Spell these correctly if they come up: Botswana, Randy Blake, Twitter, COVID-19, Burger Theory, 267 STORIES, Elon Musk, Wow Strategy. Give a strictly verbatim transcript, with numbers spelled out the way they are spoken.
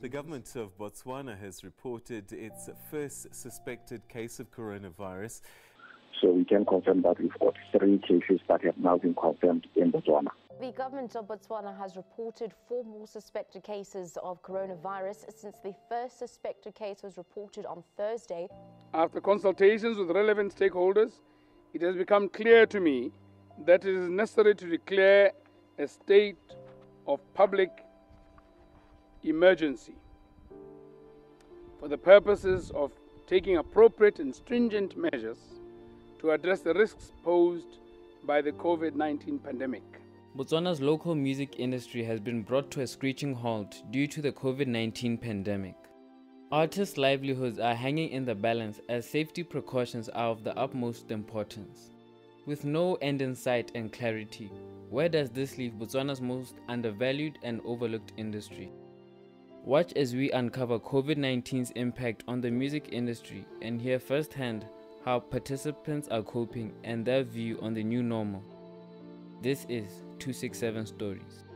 The government of Botswana has reported its first suspected case of coronavirus. So we can confirm that we've got three cases that have now been confirmed in Botswana. The government of Botswana has reported four more suspected cases of coronavirus since the first suspected case was reported on Thursday. After consultations with relevant stakeholders, it has become clear to me that it is necessary to declare a state of public emergency for the purposes of taking appropriate and stringent measures to address the risks posed by the COVID nineteen pandemic. Botswana's local music industry has been brought to a screeching halt due to the COVID nineteen pandemic. Artists' livelihoods are hanging in the balance as safety precautions are of the utmost importance. With no end in sight and clarity, where does this leave Botswana's most undervalued and overlooked industry? Watch as we uncover COVID nineteen's impact on the music industry and hear firsthand how participants are coping and their view on the new normal. This is two sixty-seven Stories.